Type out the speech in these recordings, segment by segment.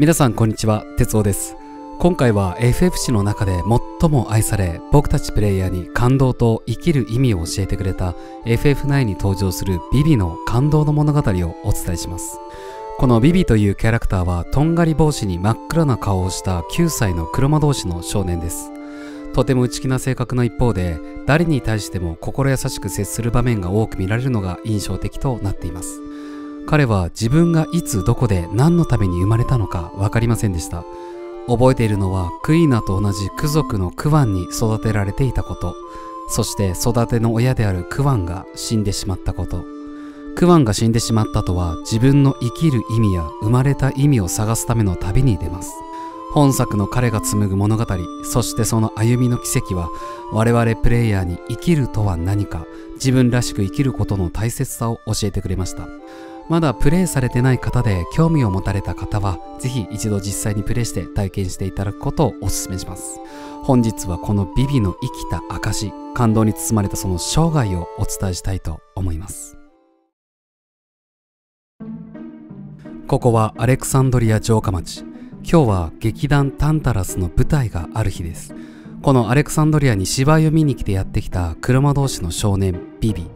皆さんこんにちは、てつおです。今回は FF9 の中で最も愛され、僕たちプレイヤーに感動と生きる意味を教えてくれた FF9 に登場するビビの感動の物語をお伝えします。このビビというキャラクターは、とんがり帽子に真っ黒な顔をした9歳の黒魔道士の少年です。とても内気な性格の一方で、誰に対しても心優しく接する場面が多く見られるのが印象的となっています。彼は自分がいつどこで何のために生まれたのか分かりませんでした。覚えているのはクイーナと同じク族のクワンに育てられていたこと、そして育ての親であるクワンが死んでしまったこと。クワンが死んでしまったとは自分の生きる意味や生まれた意味を探すための旅に出ます。本作の彼が紡ぐ物語、そしてその歩みの奇跡は、我々プレイヤーに生きるとは何か、自分らしく生きることの大切さを教えてくれました。まだプレイされてない方で興味を持たれた方は、ぜひ一度実際にプレイして体験していただくことをお勧めします。本日はこのビビの生きた証、感動に包まれたその生涯をお伝えしたいと思います。ここはアレクサンドリア城下町。今日は劇団タンタラスの舞台がある日です。このアレクサンドリアに芝居を見に来てやってきた黒魔道士の少年ビビ。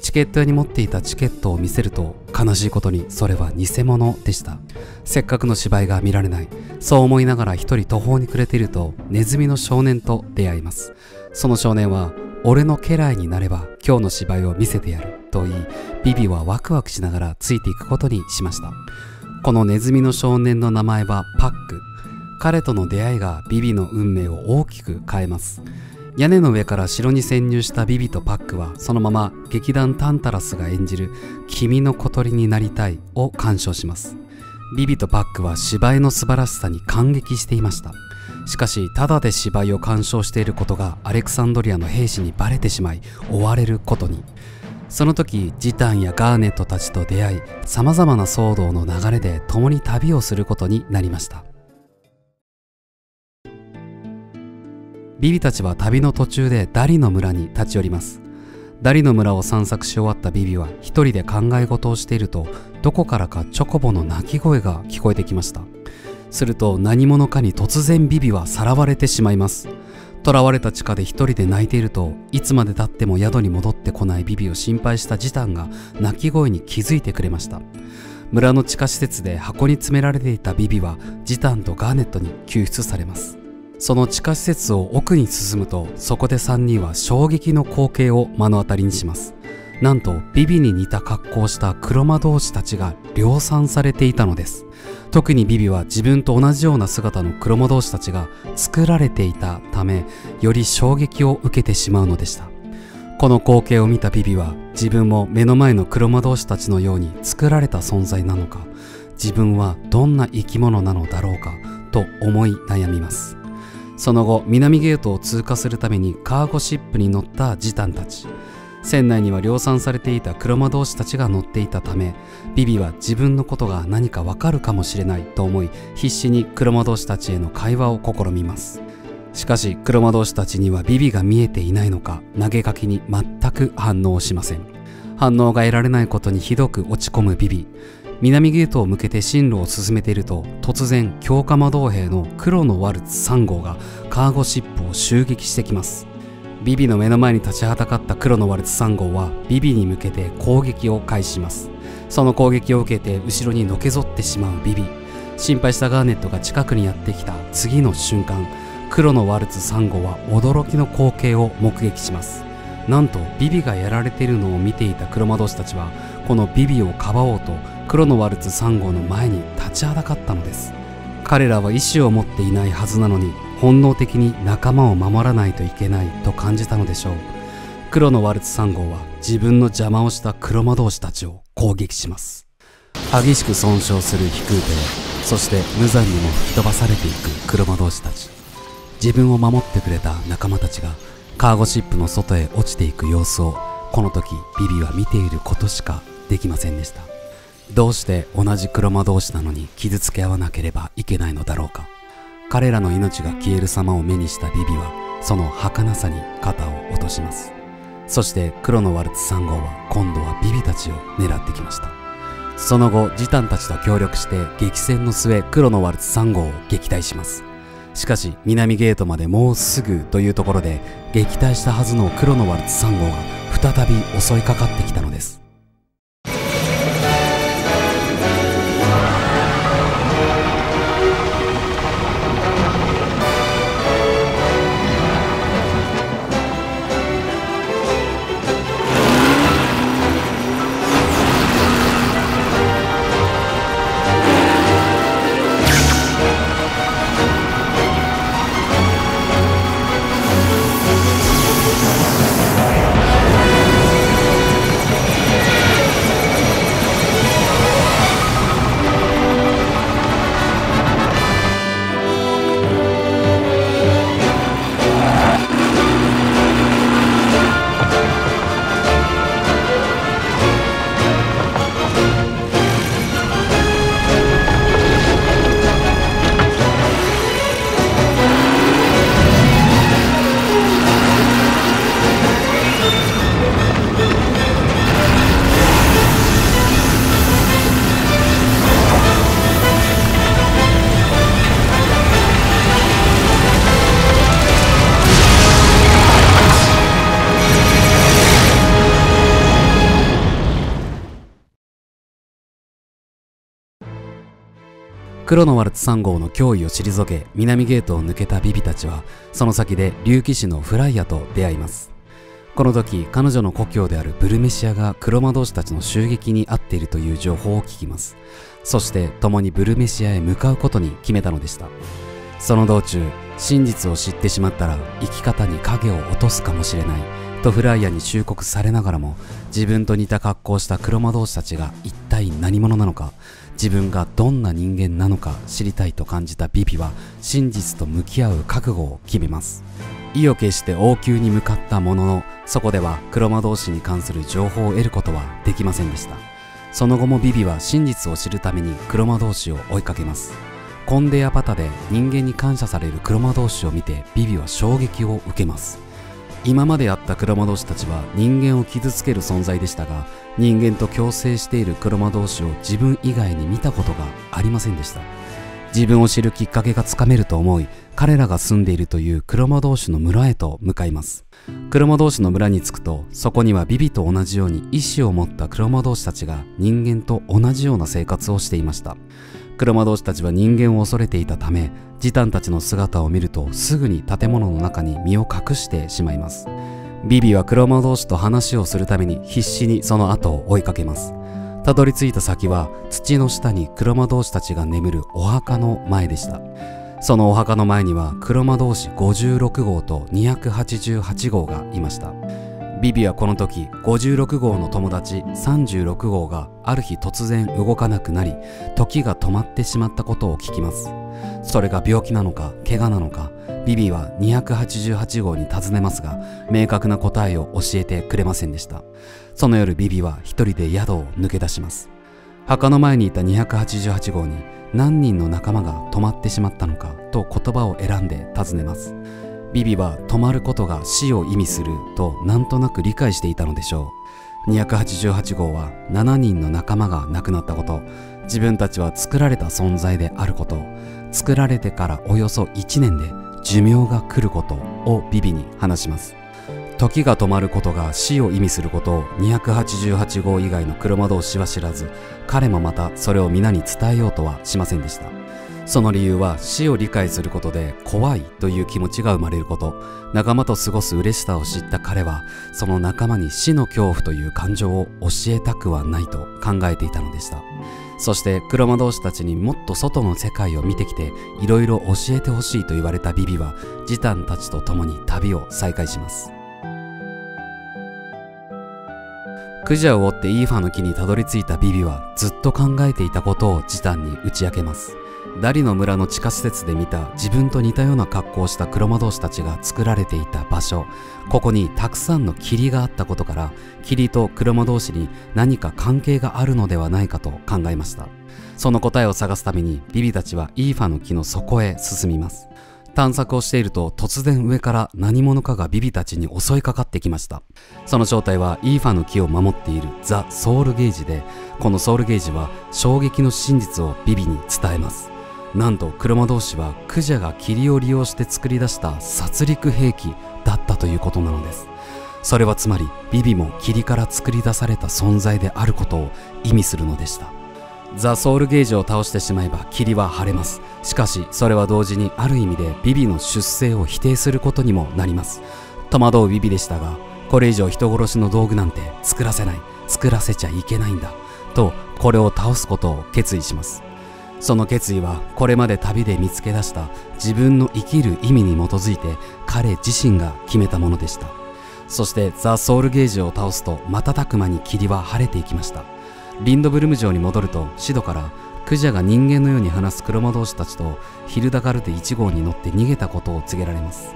チケット屋に持っていたチケットを見せると、悲しいことにそれは偽物でした。せっかくの芝居が見られない。そう思いながら一人途方に暮れていると、ネズミの少年と出会います。その少年は、俺の家来になれば今日の芝居を見せてやると言い、ビビはワクワクしながらついていくことにしました。このネズミの少年の名前はパック。彼との出会いがビビの運命を大きく変えます。屋根の上から城に潜入したビビとパックは、そのまま劇団タンタラスが演じる「君の小鳥になりたい」を鑑賞します。ビビとパックは芝居の素晴らしさに感激していました。しかし、ただで芝居を鑑賞していることがアレクサンドリアの兵士にバレてしまい、追われることに。その時、ジタンやガーネットたちと出会い、様々な騒動の流れで共に旅をすることになりました。ビビたちは旅の途中でダリの村に立ち寄ります。ダリの村を散策し終わったビビは一人で考え事をしていると、どこからかチョコボの鳴き声が聞こえてきました。すると何者かに突然ビビはさらわれてしまいます。囚われた地下で一人で泣いていると、いつまで経っても宿に戻ってこないビビを心配したジタンが泣き声に気づいてくれました。村の地下施設で箱に詰められていたビビはジタンとガーネットに救出されます。その地下施設を奥に進むと、そこで3人は衝撃の光景を目の当たりにします。なんとビビに似た格好をした黒魔道士たちが量産されていたのです。特にビビは自分と同じような姿の黒魔道士たちが作られていたため、より衝撃を受けてしまうのでした。この光景を見たビビは、自分も目の前の黒魔道士たちのように作られた存在なのか、自分はどんな生き物なのだろうかと思い悩みます。その後、南ゲートを通過するためにカーゴシップに乗ったジタンたち。船内には量産されていた黒魔道士たちが乗っていたため、ビビは自分のことが何かわかるかもしれないと思い、必死に黒魔道士たちへの会話を試みます。しかし、黒魔道士たちにはビビが見えていないのか、投げかけに全く反応しません。反応が得られないことにひどく落ち込むビビ。南ゲートを向けて進路を進めていると、突然強化魔導兵の黒のワルツ3号がカーゴシップを襲撃してきます。ビビの目の前に立ちはだかった黒のワルツ3号はビビに向けて攻撃を開始します。その攻撃を受けて後ろにのけぞってしまうビビ。心配したガーネットが近くにやってきた次の瞬間、黒のワルツ3号は驚きの光景を目撃します。なんとビビがやられているのを見ていた黒魔道士たちは、このビビをかばおうと黒のワルツ3号の前に立ちはだかったのです。彼らは意思を持っていないはずなのに、本能的に仲間を守らないといけないと感じたのでしょう。黒のワルツ3号は自分の邪魔をした黒魔道士たちを攻撃します。激しく損傷する飛空艇、そして無残にも吹き飛ばされていく黒魔道士たち。自分を守ってくれた仲間たちがカーゴシップの外へ落ちていく様子を、この時ビビは見ていることしかできませんでした。どうして同じ黒魔同士なのに傷つけ合わなければいけないのだろうか。彼らの命が消える様を目にしたビビは、その儚さに肩を落とします。そして黒のワルツ3号は今度はビビたちを狙ってきました。その後ジタンたちと協力して激戦の末、黒のワルツ3号を撃退します。しかし南ゲートまでもうすぐというところで、撃退したはずの黒のワルツ3号が再び襲いかかってきたのです。黒のワルツ3号の脅威を退け、南ゲートを抜けたビビたちはその先で竜騎士のフライヤと出会います。この時彼女の故郷であるブルメシアが黒魔道士たちの襲撃に遭っているという情報を聞きます。そして共にブルメシアへ向かうことに決めたのでした。その道中、真実を知ってしまったら生き方に影を落とすかもしれないとフライヤに忠告されながらも、自分と似た格好をした黒魔道士たちが一体何者なのか、自分がどんな人間なのか知りたいと感じたビビは真実と向き合う覚悟を決めます。意を決して王宮に向かったものの、そこでは黒魔道士に関する情報を得ることはできませんでした。その後もビビは真実を知るために黒魔道士を追いかけます。コンデやパタで人間に感謝される黒魔道士を見てビビは衝撃を受けます。今まであった黒魔道士たちは人間を傷つける存在でしたが、人間と共生している黒魔道士を自分以外に見たことがありませんでした。自分を知るきっかけがつかめると思い、彼らが住んでいるという黒魔道士の村へと向かいます。黒魔道士の村に着くと、そこにはビビと同じように意志を持った黒魔道士たちが人間と同じような生活をしていました。黒魔道士たちは人間を恐れていたため、ジタンたちの姿を見るとすぐに建物の中に身を隠してしまいます。ビビは黒魔道士と話をするために必死にその後を追いかけます。たどり着いた先は土の下に黒魔道士たちが眠るお墓の前でした。そのお墓の前には黒魔道士56号と288号がいました。ビビはこの時56号の友達36号がある日突然動かなくなり、時が止まってしまったことを聞きます。それが病気なのか怪我なのか、ビビは288号に尋ねますが、明確な答えを教えてくれませんでした。その夜ビビは一人で宿を抜け出します。墓の前にいた288号に何人の仲間が止まってしまったのかと言葉を選んで尋ねます。ビビは止まることが死を意味するとなんとなく理解していたのでしょう。288号は7人の仲間が亡くなったこと、自分たちは作られた存在であること、作られてからおよそ1年で寿命が来ることをビビに話します。時が止まることが死を意味することを288号以外の黒魔道士は知らず、彼もまたそれを皆に伝えようとはしませんでした。その理由は死を理解することで怖いという気持ちが生まれること、仲間と過ごす嬉しさを知った彼はその仲間に死の恐怖という感情を教えたくはないと考えていたのでした。そして黒魔道士たちにもっと外の世界を見てきていろいろ教えてほしいと言われたビビはジタンたちと共に旅を再開します。クジャを追ってイーファの木にたどり着いたビビはずっと考えていたことをジタンに打ち明けます。ダリの村の地下施設で見た自分と似たような格好をした黒魔道士たちが作られていた場所、ここにたくさんの霧があったことから、霧と黒魔道士に何か関係があるのではないかと考えました。その答えを探すためにビビたちはイーファの木の底へ進みます。探索をしていると、突然上から何者かがビビたちに襲いかかってきました。その正体はイーファの木を守っているザ・ソウルゲージで、このソウルゲージは衝撃の真実をビビに伝えます。なんと車同士はクジャが霧を利用して作り出した殺戮兵器だったということなのです。それはつまりビビも霧から作り出された存在であることを意味するのでした。ザ・ソウルゲージを倒してしまえば霧は晴れます。しかしそれは同時にある意味でビビの出生を否定することにもなります。戸惑うビビでしたが、これ以上人殺しの道具なんて作らせない、作らせちゃいけないんだと、これを倒すことを決意します。その決意はこれまで旅で見つけ出した自分の生きる意味に基づいて彼自身が決めたものでした。そしてザ・ソウルゲージを倒すと瞬く間に霧は晴れていきました。リンドブルム城に戻ると、シドからクジャが人間のように話す黒魔道士たちとヒルダガルデ1号に乗って逃げたことを告げられます。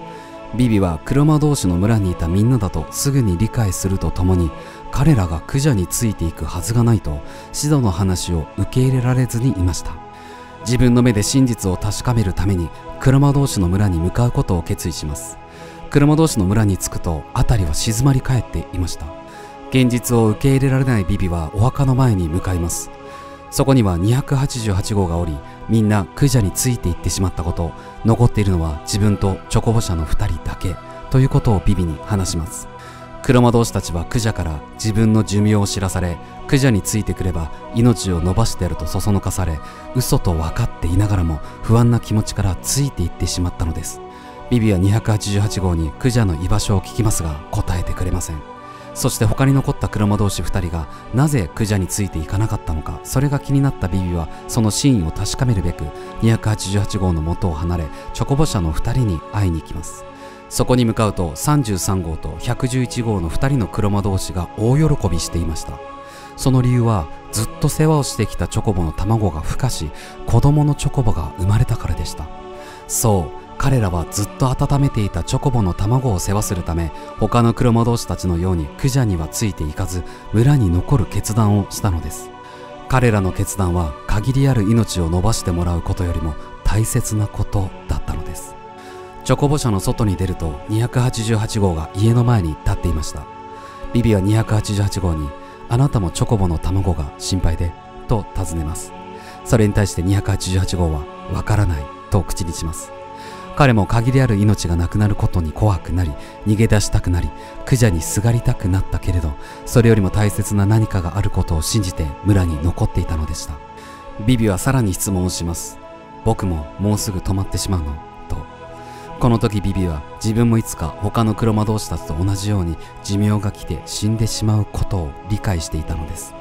ビビは黒魔道士の村にいたみんなだとすぐに理解するとともに、彼らがクジャについていくはずがないとシドの話を受け入れられずにいました。自分の目で真実を確かめるために黒魔道士の村に向かうことを決意します。黒魔道士の村に着くと辺りは静まり返っていました。現実を受け入れられないビビはお墓の前に向かいます。そこには288号がおり、みんなクジャについていってしまったこと、残っているのは自分とチョコボ社の2人だけということをビビに話します。黒魔道士たちはクジャから自分の寿命を知らされ、クジャについてくれば命を伸ばしてやるとそそのかされ、嘘と分かっていながらも不安な気持ちからついていってしまったのです。ビビは288号にクジャの居場所を聞きますが答えてくれません。そして他に残った黒魔道士2人がなぜクジャについていかなかったのか、それが気になったビビはその真意を確かめるべく288号の元を離れ、チョコボ社の2人に会いに行きます。そこに向かうと33号と111号の2人の黒魔道士が大喜びしていました。その理由はずっと世話をしてきたチョコボの卵が孵化し、子供のチョコボが生まれたからでした。そう、彼らはずっと温めていたチョコボの卵を世話するため、他の黒魔道士たちのようにクジャにはついていかず村に残る決断をしたのです。彼らの決断は限りある命を伸ばしてもらうことよりも大切なことだったのです。チョコボ社の外に出ると288号が家の前に立っていました。ビビは288号に「あなたもチョコボの卵が心配で」と尋ねます。それに対して288号は「わからない」と口にします。彼も限りある命がなくなることに怖くなり、逃げ出したくなり、クジャにすがりたくなったけれど、それよりも大切な何かがあることを信じて村に残っていたのでした。ビビはさらに質問をします。僕ももうすぐ止まってしまうの？この時ビビは自分もいつか他の黒魔道士たちと同じように寿命が来て死んでしまうことを理解していたのです。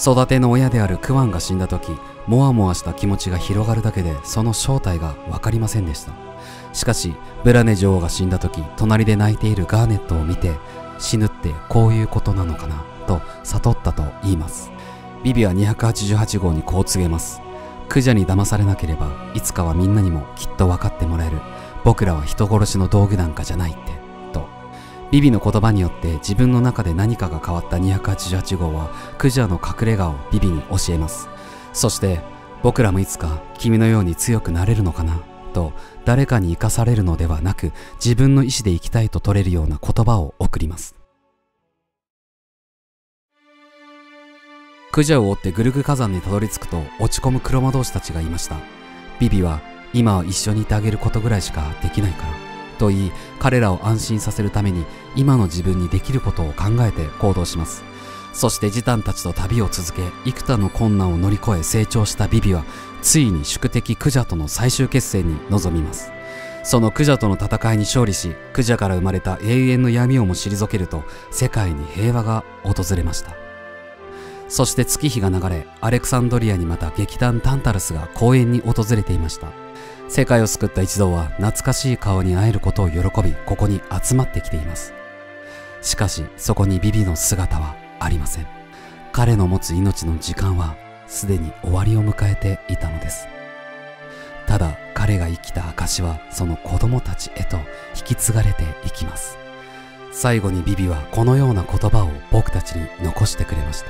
育ての親であるクワンが死んだ時、モワモワした気持ちが広がるだけでその正体が分かりませんでした。しかしブラネ女王が死んだ時、隣で泣いているガーネットを見て、死ぬってこういうことなのかなと悟ったと言います。ビビは288号にこう告げます。クジャに騙されなければいつかはみんなにもきっと分かってもらえる。僕らは人殺しの道具なんかじゃないってと。ビビの言葉によって自分の中で何かが変わった288号はクジャの隠れ家をビビに教えます。そして僕らもいつか君のように強くなれるのかなと、誰かに生かされるのではなく自分の意思で生きたいと取れるような言葉を送ります。クジャを追ってグルグ火山にたどり着くと、落ち込む黒魔道士たちがいました。ビビは今は一緒にいてあげることぐらいしかできないからと言い、彼らを安心させるために今の自分にできることを考えて行動します。そしてジタンたちと旅を続け、幾多の困難を乗り越え成長したビビはついに宿敵クジャとの最終決戦に臨みます。そのクジャとの戦いに勝利し、クジャから生まれた永遠の闇をも退けると世界に平和が訪れました。そして月日が流れ、アレクサンドリアにまた劇団タンタルスが公園に訪れていました。世界を救った一同は懐かしい顔に会えることを喜び、ここに集まってきています。しかしそこにビビの姿はありません。彼の持つ命の時間はすでに終わりを迎えていたのです。ただ彼が生きた証はその子供たちへと引き継がれていきます。最後にビビはこのような言葉を僕たちに残してくれました。